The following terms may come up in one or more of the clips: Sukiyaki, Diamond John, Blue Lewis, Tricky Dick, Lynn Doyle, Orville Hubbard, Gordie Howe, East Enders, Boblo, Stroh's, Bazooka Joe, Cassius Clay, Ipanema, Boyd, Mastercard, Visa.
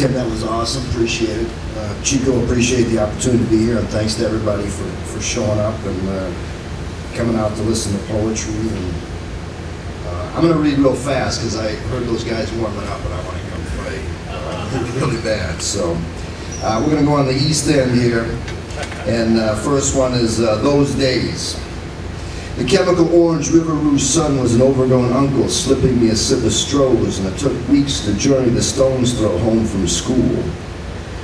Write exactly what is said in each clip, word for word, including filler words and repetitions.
Tim, that was awesome. Appreciate it. Uh, Chico, appreciate the opportunity to be here, and thanks to everybody for, for showing up and uh, coming out to listen to poetry. And, uh, I'm going to read real fast because I heard those guys warming up and I want to go play uh, really bad. So uh, we're going to go on the East End here. And uh, first one is uh, Those Days. The chemical orange River Rouge sun was an overgrown uncle slipping me a sip of Stroh's, and it took weeks to journey the stone's throw home from school.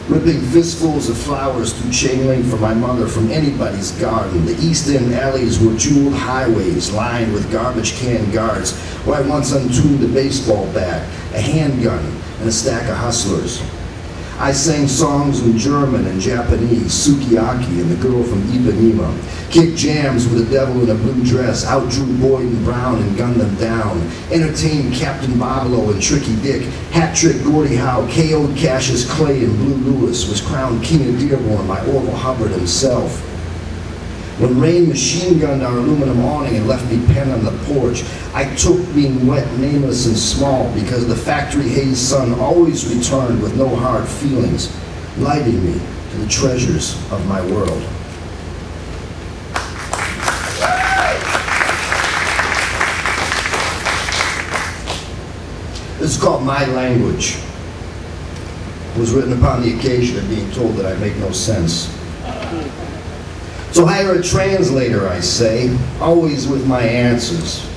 Ripping fistfuls of flowers through chain link for my mother from anybody's garden. The East End alleys were jeweled highways lined with garbage can guards, where I once untuned a baseball bat, a handgun, and a stack of hustlers. I sang songs in German and Japanese, Sukiyaki and the Girl from Ipanema, kicked jams with a devil in a blue dress, outdrew Boyd and Brown and gunned them down, entertained Captain Boblo and Tricky Dick, hat-tricked Gordie Howe, K O'd Cassius Clay and Blue Lewis, was crowned King of Dearborn by Orville Hubbard himself. When rain machine-gunned our aluminum awning and left me penned on the porch, I took being wet, nameless, and small because the factory haze sun always returned with no hard feelings, lighting me to the treasures of my world. This is called My Language. It was written upon the occasion of being told that I make no sense. So hire a translator, I say, always with my answers.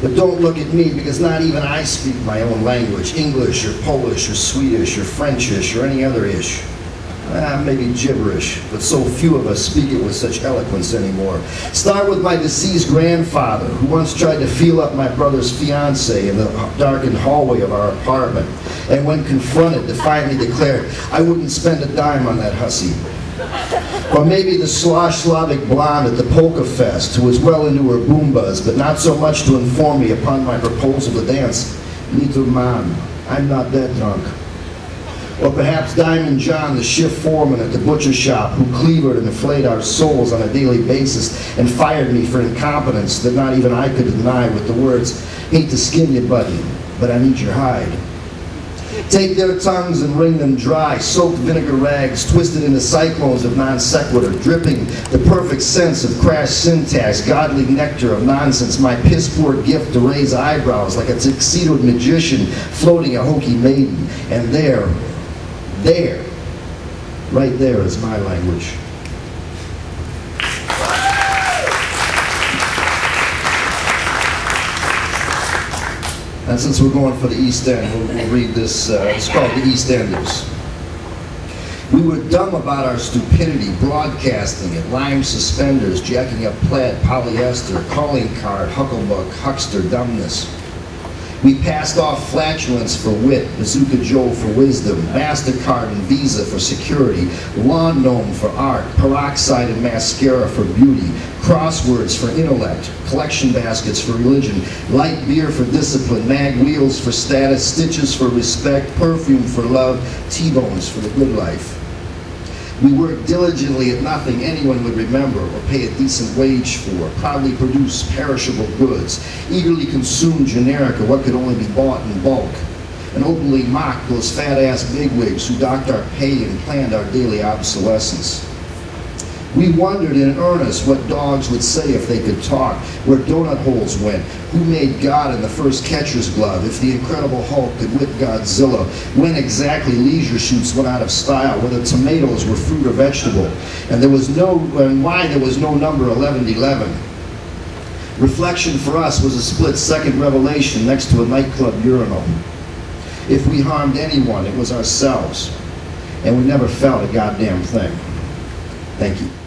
But don't look at me, because not even I speak my own language, English or Polish or Swedish or Frenchish or any other ish. Ah, maybe gibberish, but so few of us speak it with such eloquence anymore. Start with my deceased grandfather, who once tried to feel up my brother's fiancée in the darkened hallway of our apartment, and when confronted, defiantly declared, "I wouldn't spend a dime on that hussy." Or maybe the slosh Slavic blonde at the polka fest, who was well into her boombas, but not so much to inform me upon my proposal to dance, "Little man, I'm not that drunk." Or perhaps Diamond John, the shift foreman at the butcher shop, who cleavered and flayed our souls on a daily basis and fired me for incompetence that not even I could deny with the words, "Hate to skin you, buddy, but I need your hide." Take their tongues and wring them dry, soaked vinegar rags, twisted into cyclones of non-sequitur, dripping the perfect sense of crash syntax, godly nectar of nonsense, my piss-poor gift to raise eyebrows like a tuxedoed magician floating a hokey maiden. And there, there, right there is my language. And since we're going for the East End, we'll, we'll read this. Uh, it's called The East Enders. We were dumb about our stupidity, broadcasting it, lime suspenders, jacking up plaid polyester, calling card, hucklebuck, huckster, dumbness. We passed off flatulence for wit, Bazooka Joe for wisdom, Mastercard and Visa for security, lawn gnome for art, peroxide and mascara for beauty, crosswords for intellect, collection baskets for religion, light beer for discipline, mag wheels for status, stitches for respect, perfume for love, T-bones for the good life. We worked diligently at nothing anyone would remember or pay a decent wage for, proudly produced perishable goods, eagerly consumed generic or what could only be bought in bulk, and openly mocked those fat-ass bigwigs who docked our pay and planned our daily obsolescence. We wondered in earnest what dogs would say if they could talk, where donut holes went, who made God in the first catcher's glove, if the Incredible Hulk could whip Godzilla, when exactly leisure shoots went out of style, whether tomatoes were fruit or vegetable, and there was no, and why there was no number eleven eleven. Reflection for us was a split-second revelation next to a nightclub urinal. If we harmed anyone, it was ourselves, and we never felt a goddamn thing. Thank you.